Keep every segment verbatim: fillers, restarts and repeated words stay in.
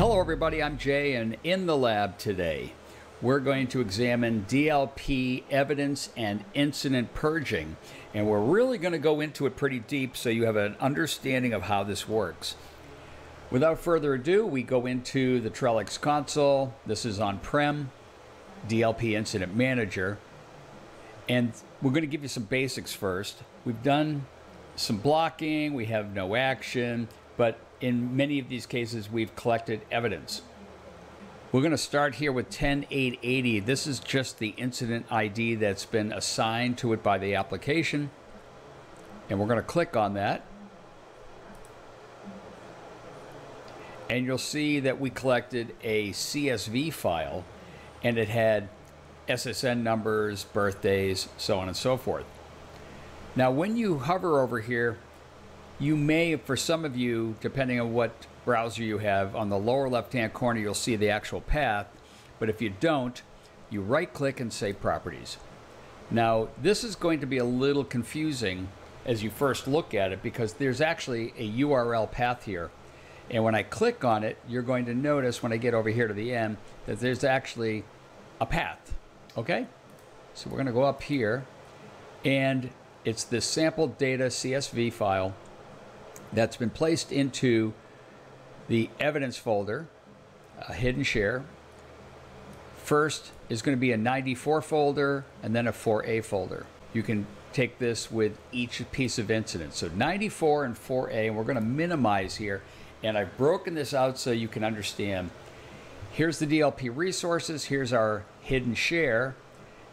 Hello everybody, I'm Jay, and in the lab today we're going to examine D L P evidence and incident purging, and we're really going to go into it pretty deep so you have an understanding of how this works. Without further ado, we go into the Trellix console. This is on-prem, D L P Incident Manager, and we're going to give you some basics first. We've done some blocking, we have no action, but in many of these cases, we've collected evidence. We're going to start here with ten eight eighty. This is just the incident I D that's been assigned to it by the application. And we're going to click on that. And you'll see that we collected a C S V file, and it had S S N numbers, birthdays, so on and so forth. Now, when you hover over here, you may, for some of you, depending on what browser you have, on the lower left-hand corner, you'll see the actual path. But if you don't, you right-click and say Properties. Now, this is going to be a little confusing as you first look at it, because there's actually a U R L path here. And when I click on it, you're going to notice when I get over here to the end that there's actually a path, okay? So we're gonna go up here, and it's this sample data C S V file that's been placed into the evidence folder, a hidden share. First is going to be a ninety-four folder and then a four A folder. You can take this with each piece of incident. So ninety-four and four A, and we're going to minimize here. And I've broken this out so you can understand. Here's the D L P resources. Here's our hidden share.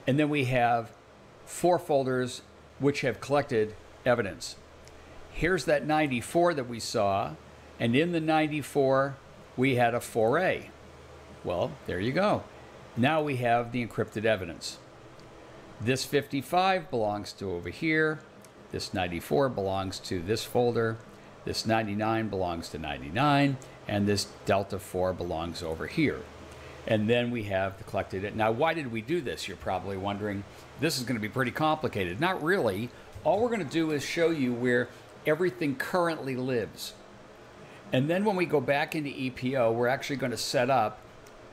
And then we have four folders which have collected evidence. Here's that ninety-four that we saw, and in the ninety-four, we had a four A. Well, there you go. Now we have the encrypted evidence. This fifty-five belongs to over here. This ninety-four belongs to this folder. This ninety-nine belongs to ninety-nine, and this Delta four belongs over here. And then we have the collected it. Now, why did we do this? You're probably wondering. This is going to be pretty complicated. Not really. All we're going to do is show you where everything currently lives. And then when we go back into E P O, we're actually going to set up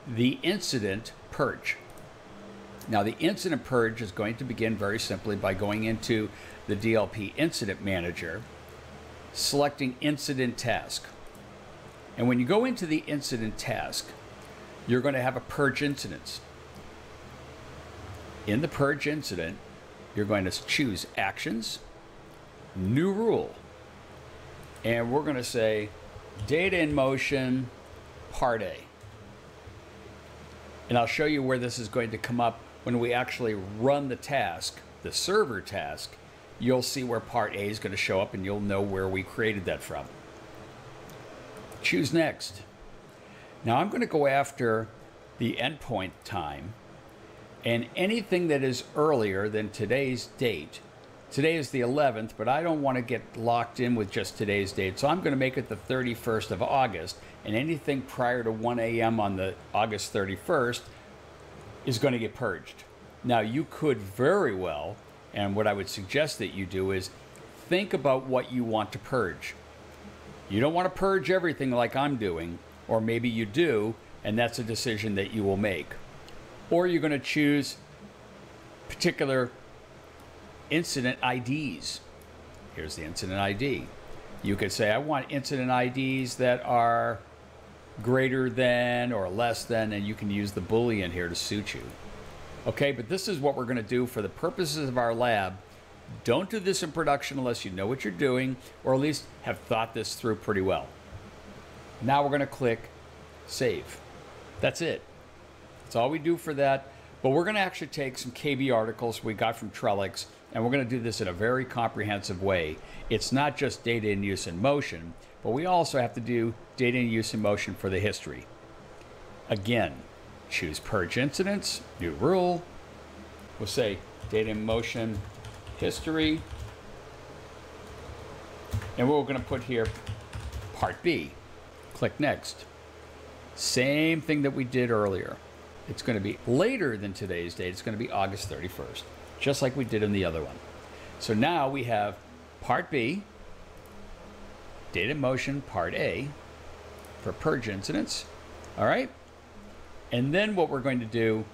the incident purge. Now, the incident purge is going to begin very simply by going into the D L P Incident Manager, selecting Incident Task. And when you go into the Incident Task, you're going to have a purge incident. In the purge incident, you're going to choose Actions, New Rule. And we're going to say data in motion, part A. And I'll show you where this is going to come up when we actually run the task, the server task. You'll see where part A is going to show up, and you'll know where we created that from. Choose Next. Now I'm going to go after the endpoint time, and anything that is earlier than today's date. Today is the eleventh, but I don't want to get locked in with just today's date, so I'm going to make it the thirty-first of August, and anything prior to one A M on the August thirty-first is going to get purged. Now, you could very well, and what I would suggest that you do is think about what you want to purge. You don't want to purge everything like I'm doing, or maybe you do, and that's a decision that you will make. Or you're going to choose particular incident I Ds. Here's the incident I D. You could say, I want incident I Ds that are greater than or less than, and you can use the Boolean here to suit you. Okay, but this is what we're going to do for the purposes of our lab. Don't do this in production unless you know what you're doing, or at least have thought this through pretty well. Now we're going to click Save. That's it. That's all we do for that. But we're going to actually take some K B articles we got from Trellix, and we're going to do this in a very comprehensive way. It's not just data in use and motion, but we also have to do data in use and motion for the history. Again, choose Purge Incidents, New Rule. We'll say Data in Motion History. And we're going to put here Part B. Click Next. Same thing that we did earlier. It's going to be later than today's date. It's going to be August thirty-first, just like we did in the other one. So now we have Part B, Data Motion Part A for purge incidents. All right. And then what we're going to do,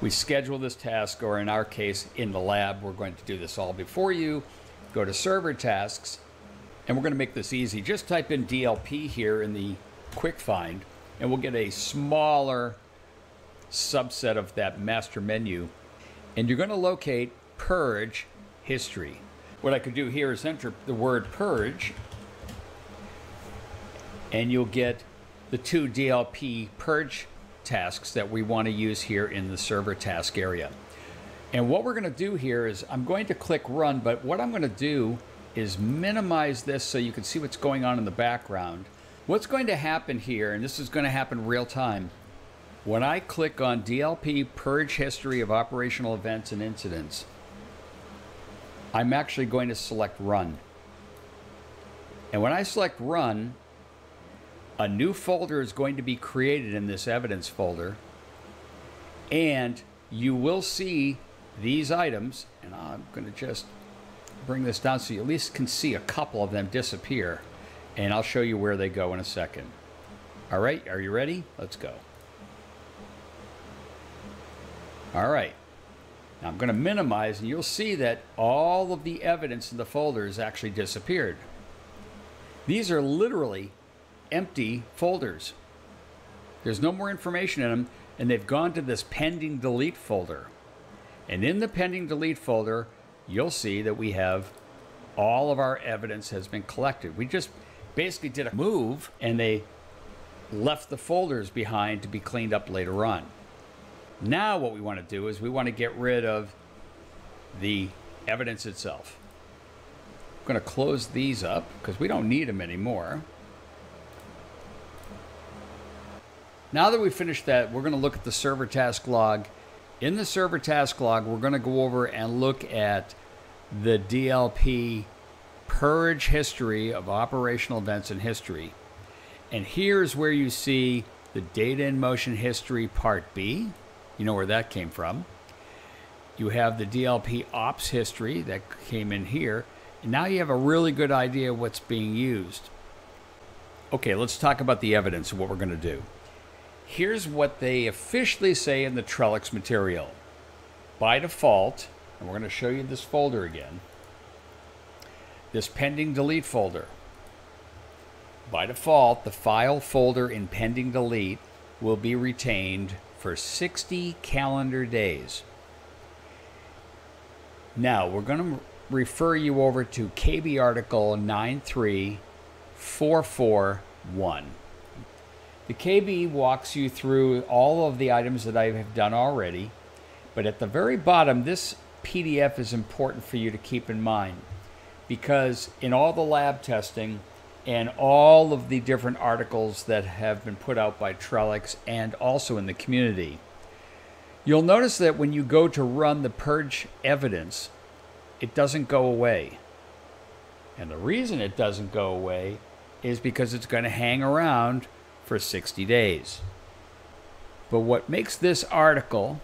we schedule this task, or in our case, in the lab, we're going to do this all before you. Go to server tasks, and we're going to make this easy. Just type in D L P here in the quick find, and we'll get a smaller subset of that master menu. And you're going to locate purge history. What I could do here is enter the word purge, and you'll get the two D L P purge tasks that we want to use here in the server task area. And what we're going to do here is I'm going to click run, but what I'm going to do is minimize this so you can see what's going on in the background. What's going to happen here, and this is going to happen real time, when I click on D L P purge history of operational events and incidents, I'm actually going to select run. And when I select run, a new folder is going to be created in this evidence folder, and you will see these items, and I'm going to just bring this down so you at least can see a couple of them disappear, and I'll show you where they go in a second. All right, are you ready? Let's go. All right, now I'm going to minimize, and you'll see that all of the evidence in the folder has actually disappeared. These are literally empty folders. There's no more information in them, and they've gone to this pending delete folder. And in the pending delete folder, you'll see that we have all of our evidence has been collected. We just basically did a move, and they left the folders behind to be cleaned up later on. Now what we want to do is we want to get rid of the evidence itself. I'm going to close these up because we don't need them anymore. Now that we've finished that, we're going to look at the server task log. In the server task log, we're going to go over and look at the D L P purge history of operational events and history. And here's where you see the data in motion history part B. You know where that came from. You have the D L P ops history that came in here. And now you have a really good idea what's being used. Okay, let's talk about the evidence and what we're going to do. Here's what they officially say in the Trellix material. By default, and we're going to show you this folder again, this pending delete folder. By default, the file folder in pending delete will be retained for sixty calendar days. Now we're going to refer you over to K B article nine three four four one. The K B walks you through all of the items that I have done already, but at the very bottom, this P D F is important for you to keep in mind, because in all the lab testing and all of the different articles that have been put out by Trellix and also in the community, you'll notice that when you go to run the purge evidence, it doesn't go away. And the reason it doesn't go away is because it's going to hang around for sixty days. But what makes this article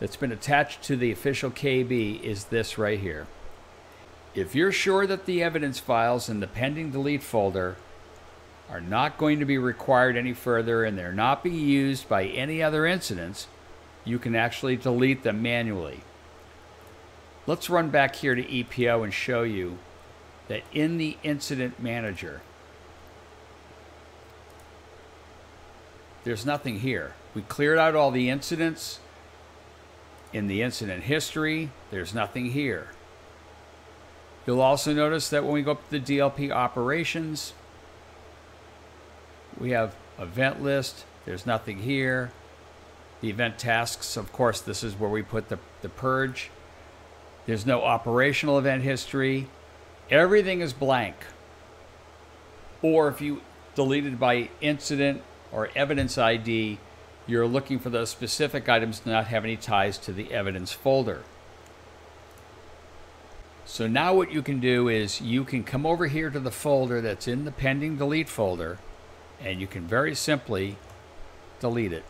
that's been attached to the official K B is this right here. If you're sure that the evidence files in the pending delete folder are not going to be required any further and they're not being used by any other incidents, you can actually delete them manually. Let's run back here to E P O and show you that in the incident manager, there's nothing here. We cleared out all the incidents. In the incident history, there's nothing here. You'll also notice that when we go up to the D L P operations, we have event list, there's nothing here. The event tasks, of course, this is where we put the, the purge. There's no operational event history. Everything is blank. Or if you deleted by incident or evidence I D, you're looking for those specific items to not have any ties to the evidence folder. So now what you can do is you can come over here to the folder that's in the pending delete folder, and you can very simply delete it.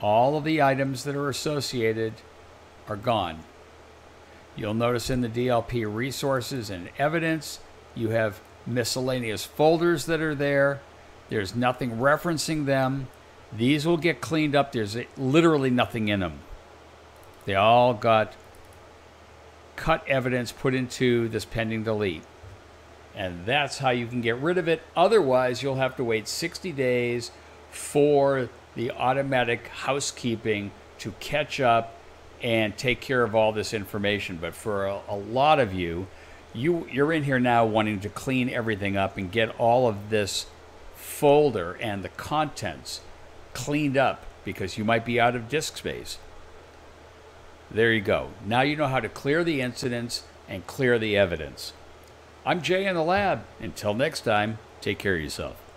All of the items that are associated are gone. You'll notice in the D L P resources and evidence, you have miscellaneous folders that are there. There's nothing referencing them. These will get cleaned up. There's literally nothing in them. They all got cut evidence put into this pending delete. And that's how you can get rid of it. Otherwise, you'll have to wait sixty days for the automatic housekeeping to catch up and take care of all this information. But for a, a lot of you, you, you're in here now wanting to clean everything up and get all of this folder and the contents cleaned up because you might be out of disk space. There you go. Now you know how to clear the incidents and clear the evidence. I'm Jay in the lab. Until next time, take care of yourself.